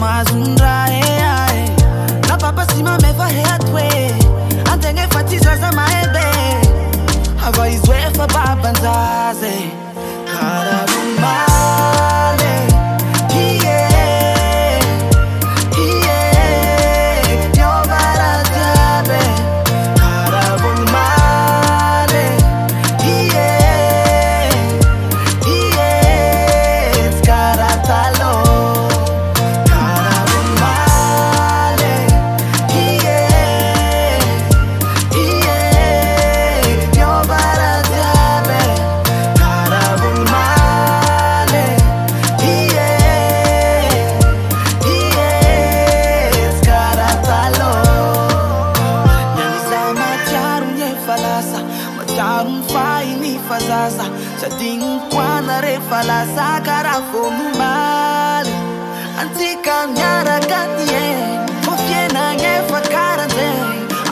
mazundra eh na papa sima meva hatwe antenge fatiza za maebe hava izwe fa baba nzaze karabumale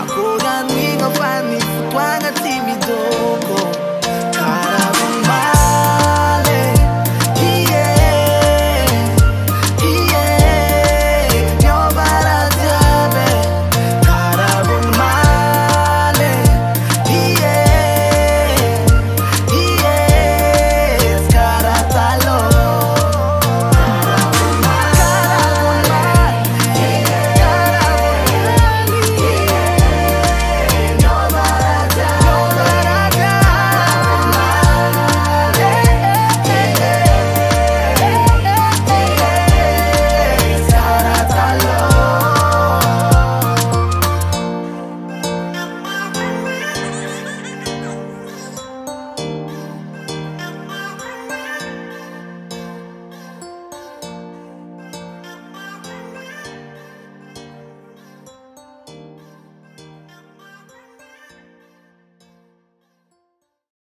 Aku dan Miko Fanny, tuangan Timmy Doko.